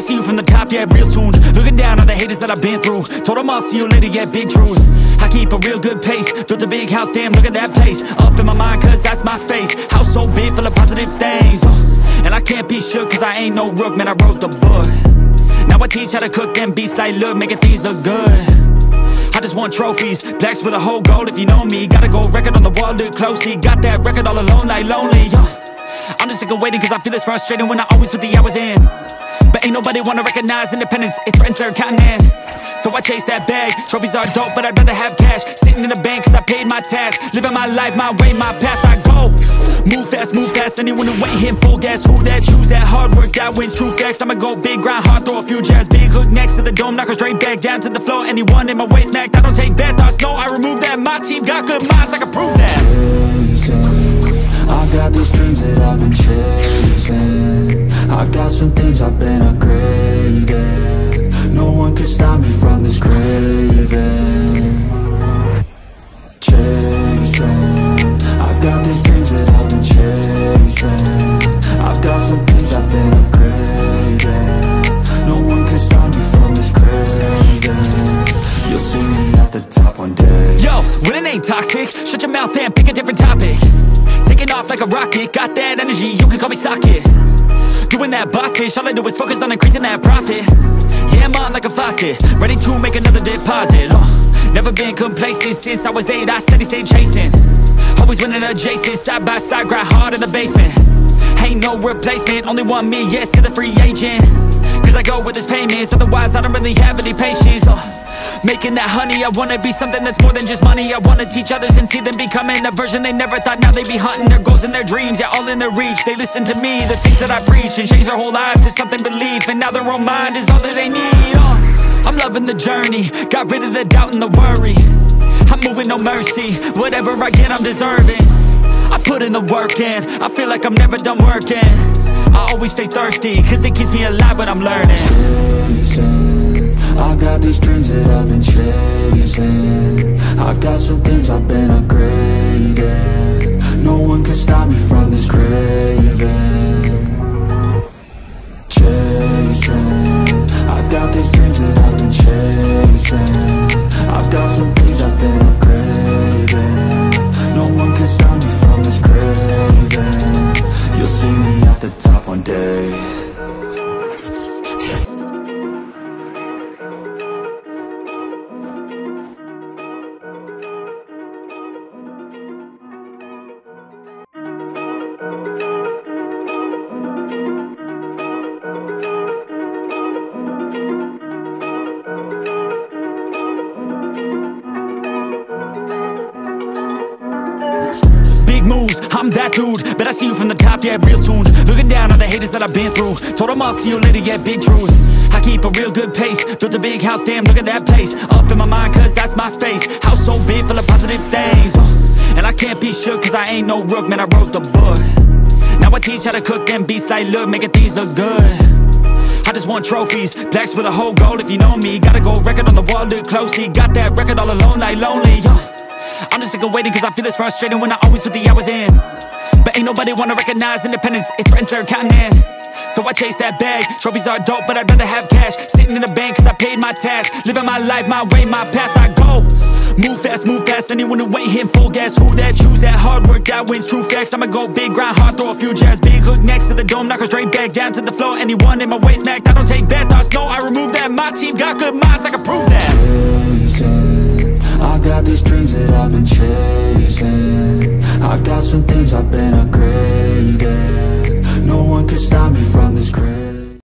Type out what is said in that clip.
I see you from the top, yeah, real soon. Looking down on the haters that I've been through. Told them I'll see you later, yeah, big truth. I keep a real good pace. Built a big house, damn, look at that place. Up in my mind, cause that's my space. House so big, full of positive things. And I can't be shook, cause I ain't no rook, man, I wrote the book. Now I teach how to cook them beats like, look, making things look good. I just want trophies, blacks with a whole gold if you know me. Got a gold record on the wall, look closely. Got that record all alone like lonely, I'm just sick of waiting cause I feel it's frustrating when I always put the hours in. But ain't nobody wanna recognize independence, it threatens their continent. So I chase that bag, trophies are dope but I'd rather have cash. Sitting in the bank cause I paid my tax. Living my life, my way, my path, I go. Move fast, anyone who ain't hitting full gas. Who that choose that hard work, that wins, true facts. I'ma go big, grind hard, throw a few jabs. Big hook next to the dome, knock her straight back down to the floor. Anyone in my way smacked, I don't take bad thoughts, no, I remove that. My team got good minds, I can prove that. Chasing, I got these dreams that I've been chasing. I got some things I've been upgrading. No one can stop me from this craving. Chasing, I've got these dreams that I've been chasing. I've got some things I've been upgrading. No one can stop me from this craving. You'll see me at the top one day. Yo, winning ain't toxic. Shut your mouth and pick a different topic. Taking off like a rocket. Got that energy, you can call me socket. Doing that boss ish, all I do is focus on increasing that profit. Yeah, I'm on like a faucet, ready to make another deposit. Never been complacent since I was 8, I steady stayed chasing. Always winning adjacent, side by side, grind hard in the basement. Ain't no replacement, only one me, yes to the free agent. Cause I go with his payments, otherwise I don't really have any patience. Making that honey, I wanna be something that's more than just money. I wanna teach others and see them becoming a version they never thought. Now they be hunting their goals and their dreams, yeah, all in their reach. They listen to me, the things that I preach, and change their whole lives to something belief. And now their own mind is all that they need. I'm loving the journey, got rid of the doubt and the worry. I'm moving no mercy, whatever I get I'm deserving. I put in the work in, I feel like I'm never done working. I always stay thirsty, cause it keeps me alive when I'm learning. Chasing, I got these dreams that I've been chasing. I got some things I've been upgrading. No one can stop me from this craving. Chasing, I've got these dreams that I've been chasing. I've got some things I've been upgrading. No one can stop me from this craving. You'll see me at the top one day. I'm that dude, but I see you from the top, yeah, real soon. Looking down on the haters that I've been through. Told them I'll see you later, yeah, big truth. I keep a real good pace. Built a big house, damn, look at that place. Up in my mind, cause that's my space. House so big, full of positive things. And I can't be shook, cause I ain't no rook, man, I wrote the book. Now I teach how to cook them beats like, look, making things look good. I just want trophies, blacks with a whole gold if you know me. Got a gold record on the wall, look closely. Got that record all alone like lonely, I'm just sick of waiting cause I feel it's frustrating when I always put the hours in. But ain't nobody wanna recognize independence, it threatens their continent. So I chase that bag, trophies are dope but I'd rather have cash. Sitting in the bank cause I paid my tax. Living my life, my way, my path, I go. Move fast, anyone who ain't hitting full gas. Who that choose that hard work, that wins, true facts. I'ma go big, grind hard, throw a few jabs. Big hook next to the dome, knock her straight back down to the floor. Anyone in my way smacked, I don't take bad thoughts, no, I remove that. My team got good minds, I can prove that. I got these dreams that I've been chasing. I got some things I